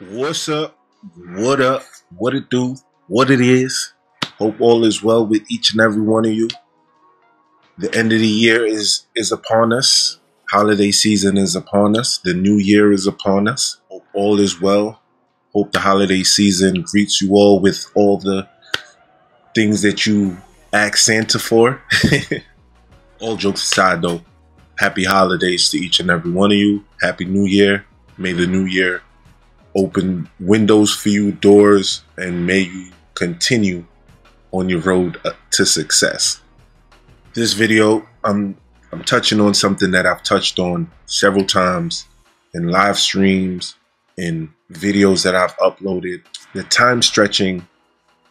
What's up? What up? What it do? What it is? Hope all is well with each and every one of you. The end of the year is upon us. Holiday season is upon us. The new year is upon us. Hope all is well. Hope the holiday season greets you all with all the things that you asked Santa for. All jokes aside though, happy holidays to each and every one of you. Happy New Year. May the new year open windows for you, doors, and may you continue on your road to success. This video, I'm touching on something that I've touched on several times in live streams, in videos that I've uploaded. The time stretching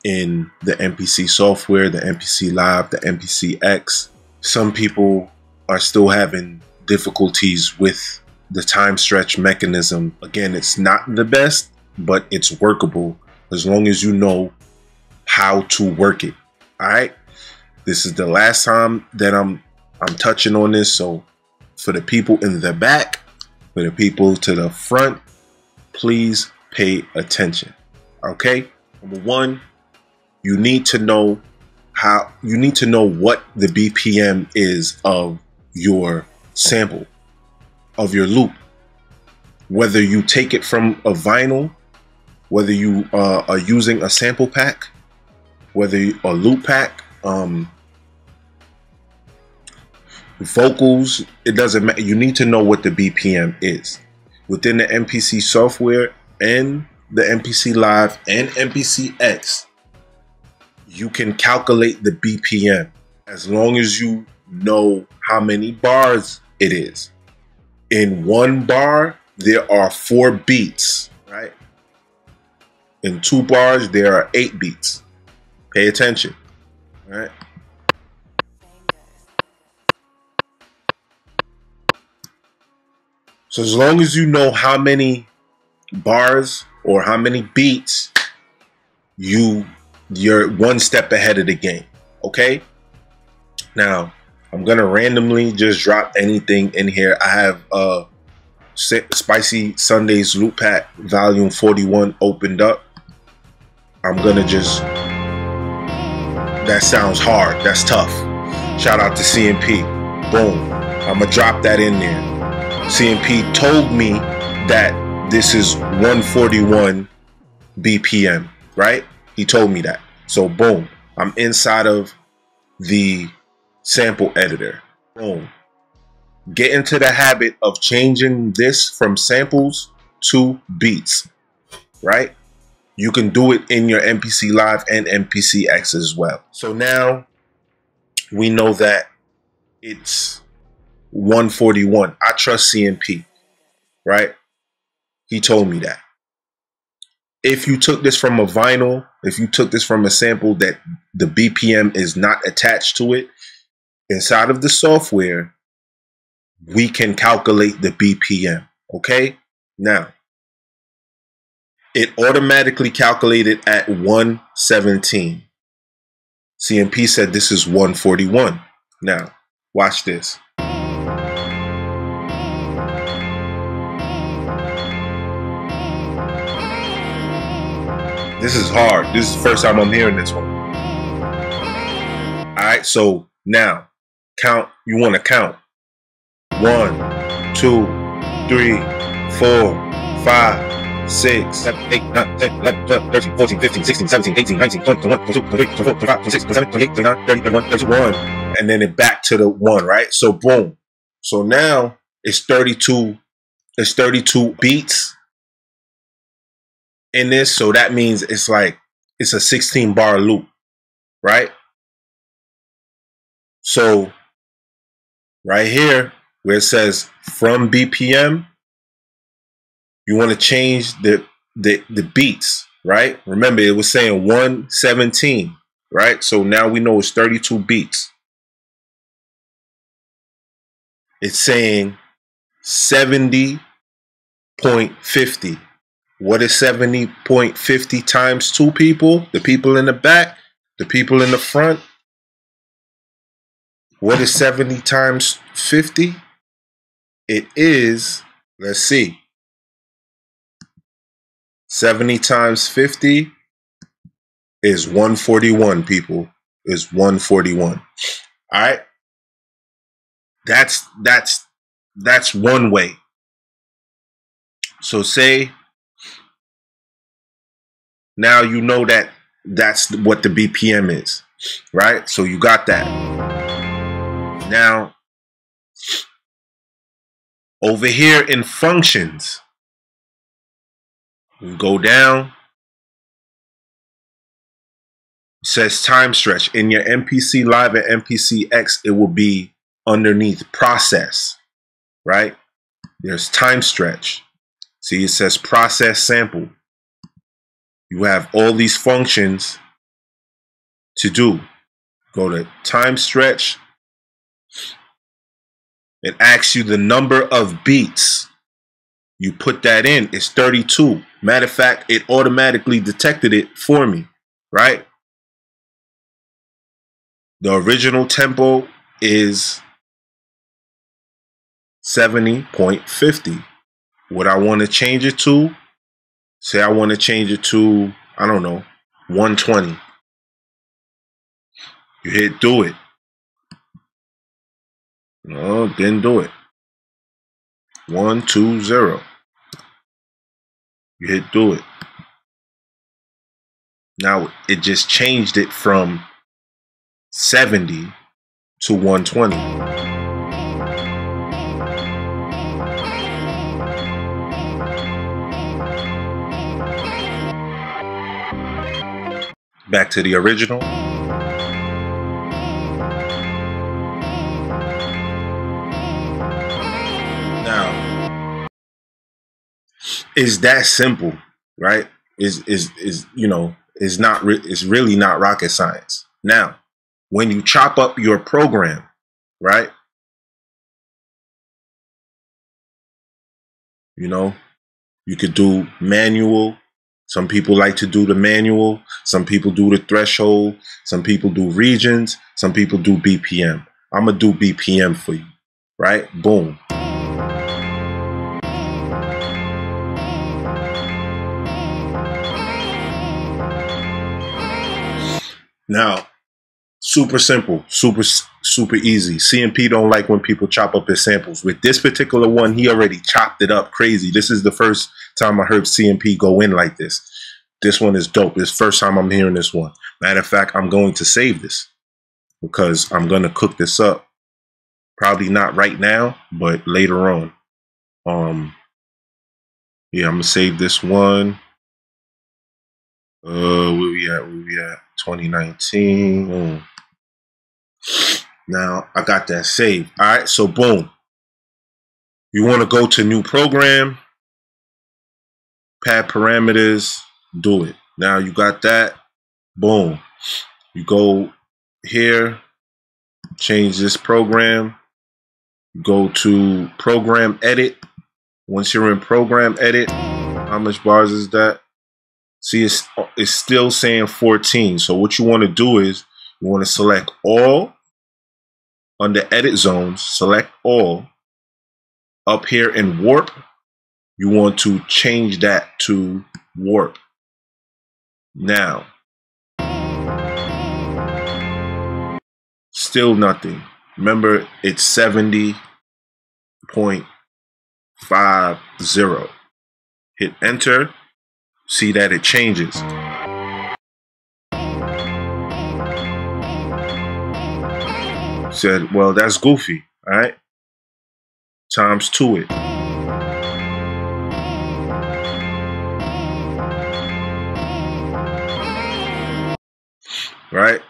in the MPC software, the MPC Live, the MPC X. Some people are still having difficulties with the time stretch mechanism. Again, it's not the best, but it's workable as long as you know how to work it. All right. This is the last time that I'm touching on this. So for the people in the back, for the people to the front, please pay attention. Okay. Number one, you need to know what the BPM is of your sample, of your loop, whether you take it from a vinyl, whether you are using a sample pack, whether a loop pack, vocals, it doesn't matter. You need to know what the BPM is within the MPC software and the MPC Live and MPC X. You can calculate the BPM as long as you know how many bars it is. In one bar, there are 4 beats, right? In 2 bars, there are 8 beats. Pay attention, all right? So as long as you know how many bars or how many beats, you're one step ahead of the game, okay? Now, I'm gonna randomly just drop anything in here. I have Spicy Sunday's Loop Pack Volume 41 opened up. I'm gonna just, that sounds hard, that's tough. Shout out to CMP, boom. I'm gonna drop that in there. CMP told me that this is 141 BPM, right? He told me that. So boom, I'm inside of the sample editor. Boom. Get into the habit of changing this from samples to beats, right? You can do it in your MPC Live and MPC X as well. So now we know that it's 141. I trust CMP, right? He told me that. If you took this from a vinyl, if you took this from a sample that the BPM is not attached to it, inside of the software, we can calculate the BPM, okay? Now, it automatically calculated at 117. CMP said this is 141. Now, watch this. This is hard. This is the first time I'm hearing this one. All right, so now count. You want to count. 1, 2, 3, 4, 5, 6, 7, 8, 9, 10, 11, 12, 13, 14, 15, 16, 17, 18, 19, 20, 21, 22, 23, 24, 25, 26, 27, 28, 29, 30, 31, 32, 1. And then it back to the 1, right? So boom. So now it's 32. It's 32 beats in this, so that means it's like it's a 16-bar loop, right? So right here where it says from BPM, you want to change the beats, right? Remember it was saying 117, right? So now we know it's 32 beats. It's saying 70.50. What is 70.50 times 2 people? The people in the back, the people in the front. What is 70 times 50? It is, let's see. 70 times 50 is 141, people. Is 141. All right? That's one way. So say now you know that that's what the BPM is, right? So you got that. Now over here in functions, we go down. It says time stretch. In your MPC Live and MPC X, it will be underneath process, right? There's time stretch. See, it says process sample. You have all these functions to do. Go to time stretch. It asks you the number of beats. You put that in. It's 32. Matter of fact, it automatically detected it for me, right? The original tempo is 70.50. What I want to change it to, say I want to change it to, I don't know, 120. You hit do it. No, didn't do it. 120. You hit do it. Now it just changed it from 70 to 120. Back to the original. Now, is that simple, right? Is you know, it's not. It's really not rocket science. Now, when you chop up your program, right? You know, you could do manual. Some people like to do the manual. Some people do the threshold. Some people do regions. Some people do BPM. I'm going to do BPM for you, right? Boom. Now, super simple, super easy. CMP don't like when people chop up his samples. With this particular one, he already chopped it up crazy. This is the first time I heard CMP go in like this. This one is dope. It's first time I'm hearing this one. Matter of fact, I'm going to save this because I'm going to cook this up. Probably not right now, but later on. Yeah, I'm going to save this one. Where we at? 2019. Mm. Now I got that saved. All right, so boom. You want to go to new program, pad parameters, do it. Now you got that. Boom. You go here, change this program, go to program edit. Once you're in program edit, how much bars is that? See, it's still saying 14. So what you want to do is you want to select all. Under edit zones, select all. Up here in warp, you want to change that to warp. Now, still nothing. Remember, it's 70.50. Hit enter. See that it changes. Said, well, that's goofy, all right? Times two it. Right?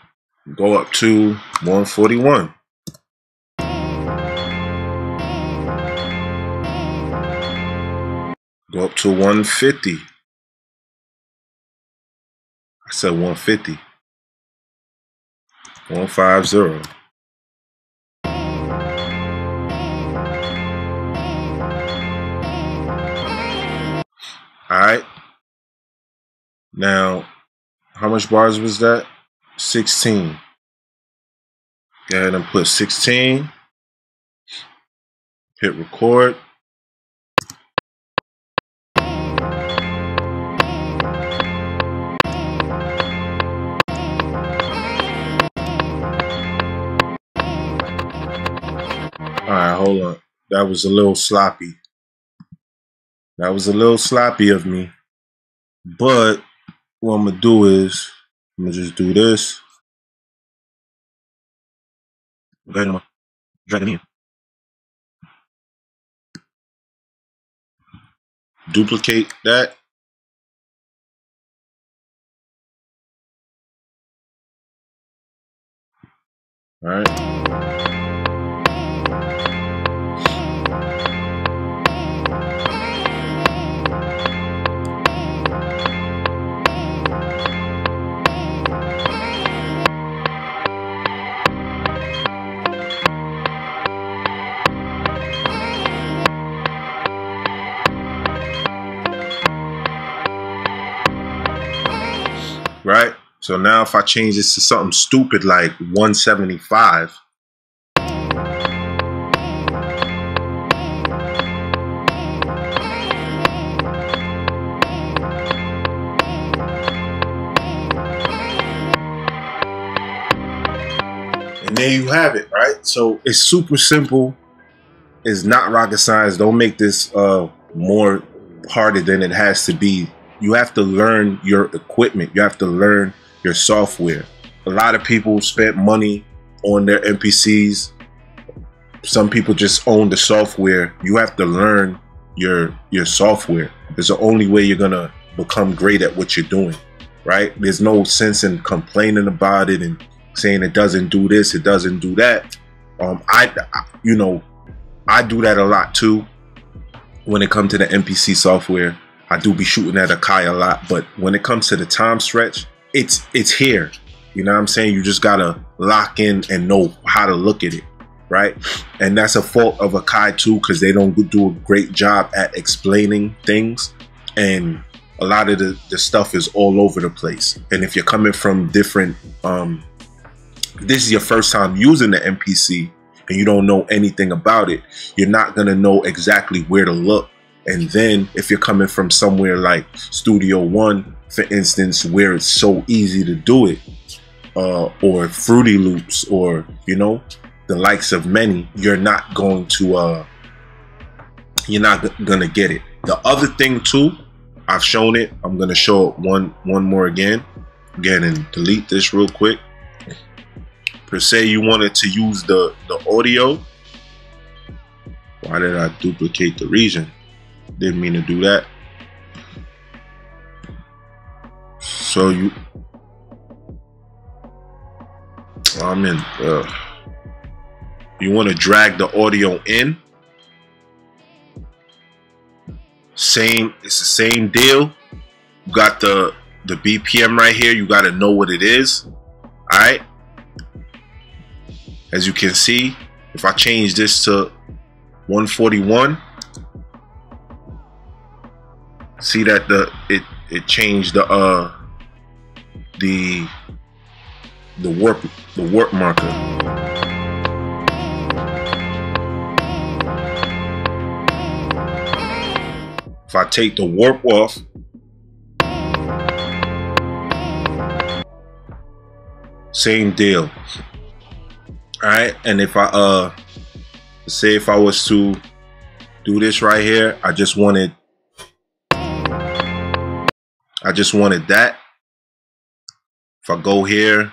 Go up to 141. Go up to 150. I said 150. 150. All right. Now, how much bars was that? 16. Go ahead and put 16. Hit record. that was a little sloppy. That was a little sloppy of me. But what I'm going to do is, I'm going to just do this. Go ahead and drag them in. Duplicate that. All right. Right? So now if I change this to something stupid like 175, and there you have it, right? So it's super simple. It's not rocket science. Don't make this more harder than it has to be. You have to learn your equipment. You have to learn your software. A lot of people spent money on their MPCs. Some people just own the software. You have to learn your software. It's the only way you're gonna become great at what you're doing, right? There's no sense in complaining about it and saying it doesn't do this, it doesn't do that. You know, I do that a lot too when it comes to the MPC software. I do be shooting at Akai a lot, but when it comes to the Timestretch, it's here. You know what I'm saying? You just gotta lock in and know how to look at it, right? And that's a fault of Akai too, because they don't do a great job at explaining things, and a lot of the stuff is all over the place. And if you're coming from different, this is your first time using the MPC and you don't know anything about it, you're not gonna know exactly where to look. And then if you're coming from somewhere like Studio One, for instance, where it's so easy to do it, or Fruity Loops, or, you know, the likes of many, you're not going to, you're not gonna get it. The other thing too, I've shown it, I'm gonna show it one more again, and delete this real quick. Per se, you wanted to use the audio. Why did I duplicate the region? Didn't mean to do that. So you, I'm in. You want to drag the audio in. Same, it's the same deal. You got the BPM right here. You got to know what it is. All right. As you can see, if I change this to 141. See that it changed the warp marker. If I take the warp off, same deal. All right, and if I say if I was to do this right here, I just wanted that. If I go here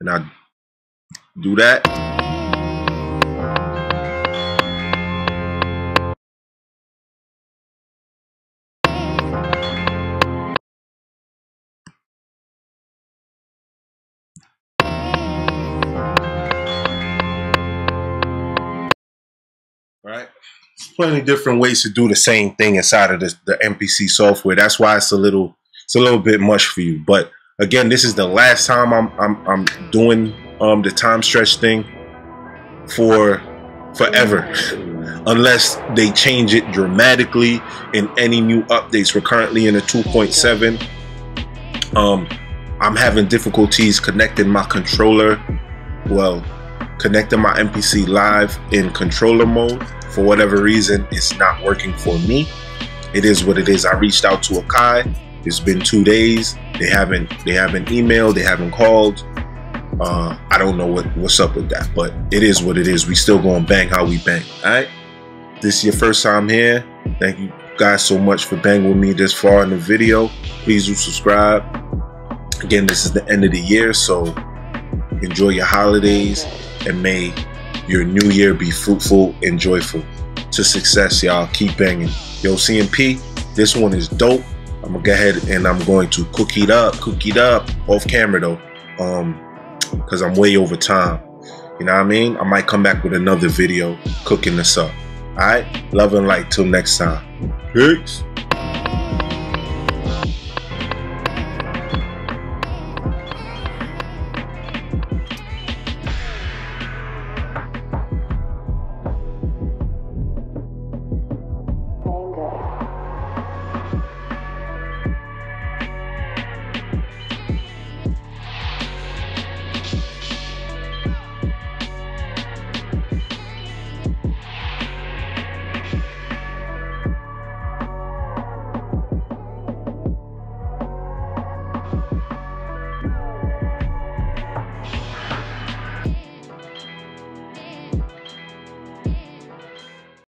and I do that, right? There's plenty of different ways to do the same thing inside of the MPC software. That's why it's a little bit much for you. But again, this is the last time I'm doing the Timestretch thing for forever, unless they change it dramatically in any new updates. We're currently in a 2.7. I'm having difficulties connecting my controller, well, connecting my MPC live in controller mode. For whatever reason, it's not working for me. It is what it is. I reached out to Akai. It's been 2 days. They haven't emailed. They haven't called. I don't know what's up with that, but it is what it is. We still gonna bang how we bang. All right. If this is your first time here, thank you guys so much for banging with me this far in the video. Please do subscribe. Again, this is the end of the year, so enjoy your holidays and may your new year be fruitful and joyful. To success, y'all. Keep banging. Yo, CMP, this one is dope. I'm gonna go ahead and I'm going to cook it up off camera though, because I'm way over time. You know what I mean? I might come back with another video cooking this up. All right, love and light till next time. Peace.